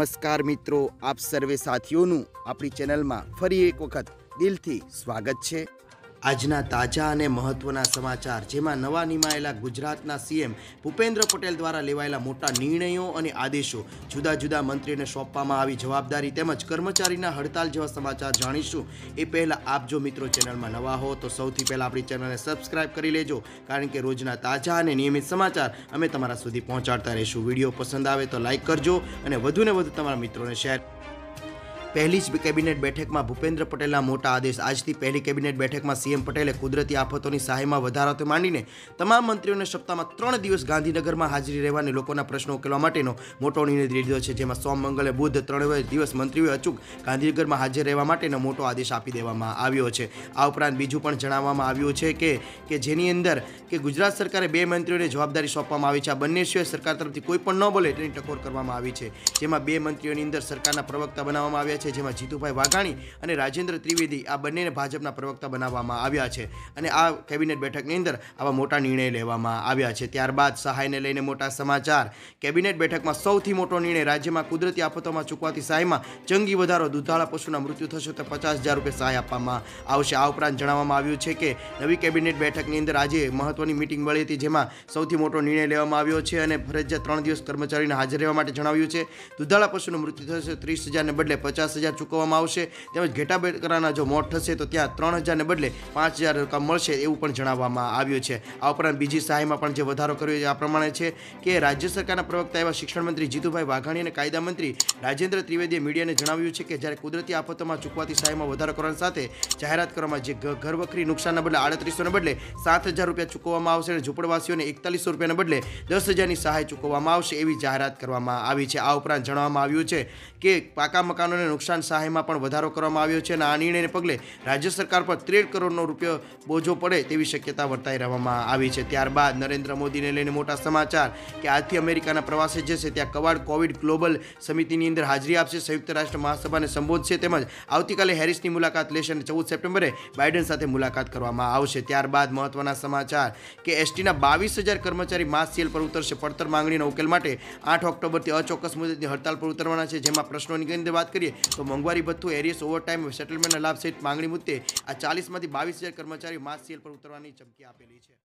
नमस्कार मित्रों, आप सर्वे साथीओनुं आपणी चेनलमां फरी एक वखत दिलथी स्वागत छे। आजना ताजा अने महत्वना समाचार जेमां नवा निमायेला गुजरातना सीएम भूपेन्द्र पटेल द्वारा लेवायेला मोटा निर्णयों अने आदेशों, जुदा जुदा मंत्रीने सौंपवामां आवी जवाबदारी तेमज कर्मचारीना हड़ताल जेवा समाचार जाणीशुं। ए पहेला आप जो मित्रों चेनलमां नवा हो तो सौथी पहेला आपणी चेनलने सब्सक्राइब करी लेजो, कारण के रोजना ताजा अने नियमित समाचार अमे तमारा सुधी पहोंचाडता रहीशुं। विडियो पसंद आवे तो लाइक करजो अने वधुने वधु तमारा मित्रोने शेर। पहली ज कैबिनेट बैठक में भूपेन्द्र पटेलना मोटा आदेश। आज की पहली कैबिनेट बैठक में सीएम पटेले कुदरती आफतों की सहाय में वधारा ते मांडीने तमाम मंत्रियों ने सप्ताह में 3 दिवस गांधीनगर में हाजरी रहेवाने लोकोना प्रश्नों उकेलवा माटेनो मोटो निर्णय लीधो छे, जेमां सोम मंगले बुध 3 दिवस मंत्रिओए अचूक गांधीनगर में हाजर रहेवा माटेनो मोटो आदेश आपी देवामां आव्यो छे। आ उपरांत बीजुं पण जणाववामां आव्युं छे के जेनी अंदर के गुजरात सरकारे 2 मंत्रीओने जवाबदारी सौंपवामां आवी छे। आ बंने सिवाय सरकार तरफथी कोई पण न बोले तेनी टकोर करवामां आवी छे, जेमां 2 मंत्रीओनी अंदर सरकारना प्रवक्ता बनाववामां आव्या छे, जेमां जीतूभाई वाघाणी अने राजेन्द्र त्रिवेदी आ बंनेने भाजपना प्रवक्ता बनाववामां आव्या छे अने आ केबिनेट बेठकनी अंदर आवा मोटा निर्णय लेवामां आव्या छे। त्यारबाद सहायने लईने मोटा समाचार। केबिनेट बेठकमां सौथी मोटो निर्णय राज्यमां कुदरती आफतोमां चूकवाती सहायमां जंगी वधारो। दुधाळा पशुना मृत्यु थशे तो 50,000 रूपिया सहाय आपवामां आवशे। आ उपरांत जणाववामां आव्युं छे के नवी केबिनेट बेठकनी अंदर आजे महत्वनी मीटिंग मळी हती, जेमां सौथी मोटो निर्णय लेवामां आव्यो छे अने फरजियात 3 दिवस कर्मचारीने हाजर रहेवा माटे जणाव्युं छे। दुधाळा पशुनुं मृत्यु थशे 30,000 ने बदले 50,000 चूकवामां आवशे, तेमज घेटाबेकराना जो मोत थशे तो त्यां 3,000 ने बदले 5,000 रकम मळशे एवुं पण जणाववामां आव्युं छे। आ उपरांत बीजी सहायमां पण जे वधारो कर्यो ए आ प्रमाणे छे के राज्य सरकारना प्रवक्ता एवा शिक्षण मंत्री जीतूभाई वाघाणी अने कायदा मंत्री राजेन्द्र त्रिवेदीए मीडियाने जणाव्युं छे के ज्यारे कुदरती आफतोमां चूकवाती सहायमां वधारो करवानी સાથે જાહેરાત કરવામાં જે ઘરવખરી નુકસાનના બદલે 3,800 ને બદલે 7,000 રૂપિયા ચૂકવવામાં આવશે અને ઝૂંપડવાસીઓને 4100 રૂપિયાને બદલે 10,000 ની સહાય ચૂકવવામાં આવશે એવી જાહેરાત કરવામાં આવી છે। આ ઉપરાંત જણાવવામાં આવ્યું છે કે પાકા મકાનો नुकसान सहाय में वधारो करवामां आव्यो छे। आ निर्णय ने पगले राज्य सरकार पर 13 करोड़ रूपिया बोझो पड़े तेवी शक्यता वर्ताई रहामां आवी छे। त्यारबाद नरेन्द्र मोदी ने लईने मोटा समाचार के आजथी अमेरिकाना प्रवासे जशे त्यां कवाड़ कोविड ग्लोबल समितिनी अंदर हाजरी आपशे, संयुक्त राष्ट्र महासभाने संबोधशे तेमज आवतीकाले हेरिसनी मुलाकात लेशे अने 14 सप्टेम्बरे बाइडन साथे मुलाकात करवामां आवशे। त्यारबाद महत्वना समाचार के एसटीना 22,000 कर्मचारी मास सेल पर उतरशे। पड़तर मांगणीना उकेल माटे 8 ऑक्टोबरथी अचोक्कस मुदतनी हड़ताल पर उतरवाना छे, जेमां प्रश्नोनी अंदर वात करीए तो मोंघवारी भत्थु, एरियस, ओवरटाइम, सेटलमेंटना लाभ सहित मांगणी मुद्दे आ 40 માંથી 22,000 કર્મચારીઓ માસ સેલ પર ઉતરવાની ચમકી આપેલી છે।